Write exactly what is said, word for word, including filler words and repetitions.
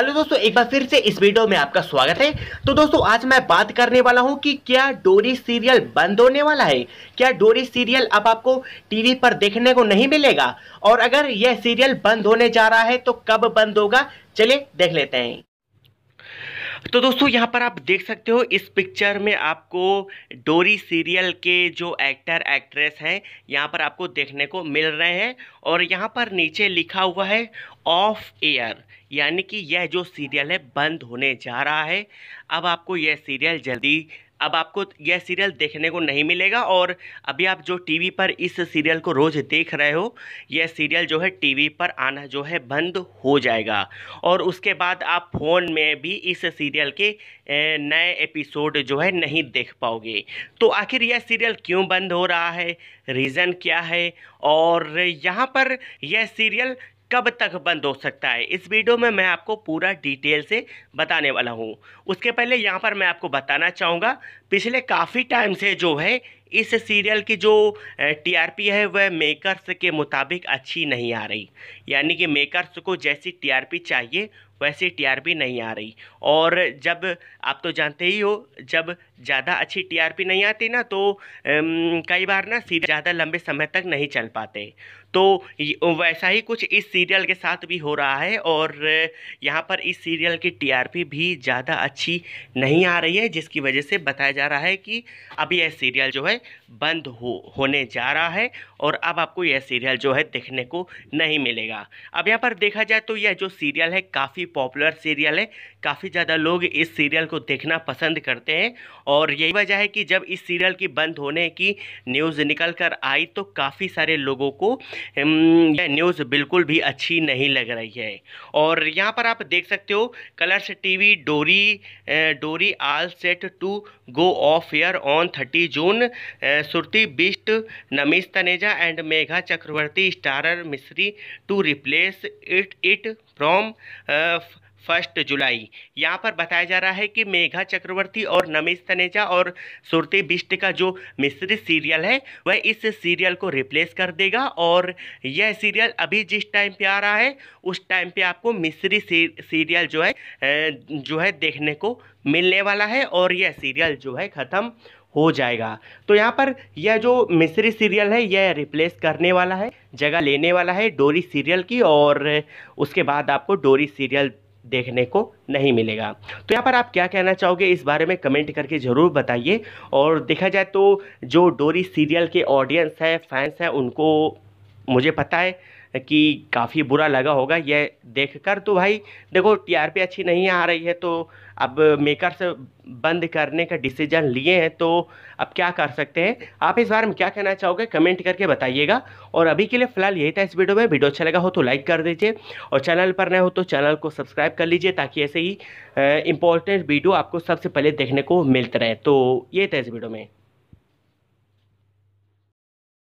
Hello दोस्तों, एक बार फिर से इस वीडियो में आपका स्वागत है। तो दोस्तों आज मैं बात करने वाला हूं कि क्या डोरी सीरियल बंद होने वाला है, क्या डोरी सीरियल अब आपको टीवी पर देखने को नहीं मिलेगा, और अगर यह सीरियल बंद होने जा रहा है तो कब बंद होगा, चलिए देख लेते हैं। तो दोस्तों यहाँ पर आप देख सकते हो इस पिक्चर में आपको डोरी सीरियल के जो एक्टर एक्ट्रेस हैं यहाँ पर आपको देखने को मिल रहे हैं, और यहाँ पर नीचे लिखा हुआ है ऑफ एयर, यानी कि यह जो सीरियल है बंद होने जा रहा है। अब आपको यह सीरियल जल्दी अब आपको यह सीरियल देखने को नहीं मिलेगा, और अभी आप जो टीवी पर इस सीरियल को रोज़ देख रहे हो यह सीरियल जो है टीवी पर आना जो है बंद हो जाएगा, और उसके बाद आप फ़ोन में भी इस सीरियल के नए एपिसोड जो है नहीं देख पाओगे। तो आखिर यह सीरियल क्यों बंद हो रहा है, रीज़न क्या है, और यहाँ पर यह सीरियल कब तक बंद हो सकता है, इस वीडियो में मैं आपको पूरा डिटेल से बताने वाला हूँ। उसके पहले यहाँ पर मैं आपको बताना चाहूँगा, पिछले काफ़ी टाइम से जो है इस सीरियल की जो टीआरपी है वह मेकर्स के मुताबिक अच्छी नहीं आ रही, यानी कि मेकर्स को जैसी टीआरपी चाहिए वैसी टीआरपी नहीं आ रही। और जब आप तो जानते ही हो, जब ज़्यादा अच्छी टीआरपी नहीं आती ना तो एम, कई बार ना सीरियल ज़्यादा लंबे समय तक नहीं चल पाते। तो वैसा ही कुछ इस सीरियल के साथ भी हो रहा है, और यहाँ पर इस सीरियल की टीआरपी भी ज़्यादा अच्छी नहीं आ रही है, जिसकी वजह से बताया जा रहा है कि अब यह सीरियल जो है बंद हो होने जा रहा है, और अब आपको यह सीरियल जो है देखने को नहीं मिलेगा। अब यहाँ पर देखा जाए तो यह जो सीरियल है काफ़ी पॉपुलर सीरियल है, काफ़ी ज़्यादा लोग इस सीरियल को देखना पसंद करते हैं, और यही वजह है कि जब इस सीरियल की बंद होने की न्यूज़ निकल कर आई तो काफ़ी सारे लोगों को यह न्यूज़ बिल्कुल भी अच्छी नहीं लग रही है। और यहाँ पर आप देख सकते हो Colors TV Dori Dori all set to go off air on thirty June. Surti Bisht, Namish Taneja and Megha Chakraborty starrer Mishri to replace it it from first July. यहाँ पर बताया जा रहा है कि मेघा चक्रवर्ती और नमीश तनेजा और सुरती बिष्ट का जो मिस्री सीरियल है वह इस सीरियल को रिप्लेस कर देगा, और यह सीरियल अभी जिस टाइम पे आ रहा है उस टाइम पे आपको मिस्री सीरियल जो है जो है देखने को मिलने वाला है, और यह सीरियल जो है ख़त्म हो जाएगा। तो यहाँ पर यह जो मिस्री सीरियल है यह रिप्लेस करने वाला है, जगह लेने वाला है डोरी सीरियल की, और उसके बाद आपको डोरी सीरियल देखने को नहीं मिलेगा। तो यहाँ पर आप क्या कहना चाहोगे इस बारे में कमेंट करके ज़रूर बताइए। और देखा जाए तो जो डोरी सीरियल के ऑडियंस है, फैंस हैं, उनको मुझे पता है कि काफ़ी बुरा लगा होगा यह देखकर। तो भाई देखो टीआरपी अच्छी नहीं आ रही है तो अब मेकर्स बंद करने का डिसीजन लिए हैं, तो अब क्या कर सकते हैं। आप इस बारे में क्या कहना चाहोगे कमेंट करके बताइएगा। और अभी के लिए फ़िलहाल यही था इस वीडियो में। वीडियो अच्छा लगा हो तो लाइक कर दीजिए, और चैनल पर नए हो तो चैनल को सब्सक्राइब कर लीजिए, ताकि ऐसे ही इंपॉर्टेंट वीडियो आपको सबसे पहले देखने को मिलते रहे। तो ये था इस वीडियो में।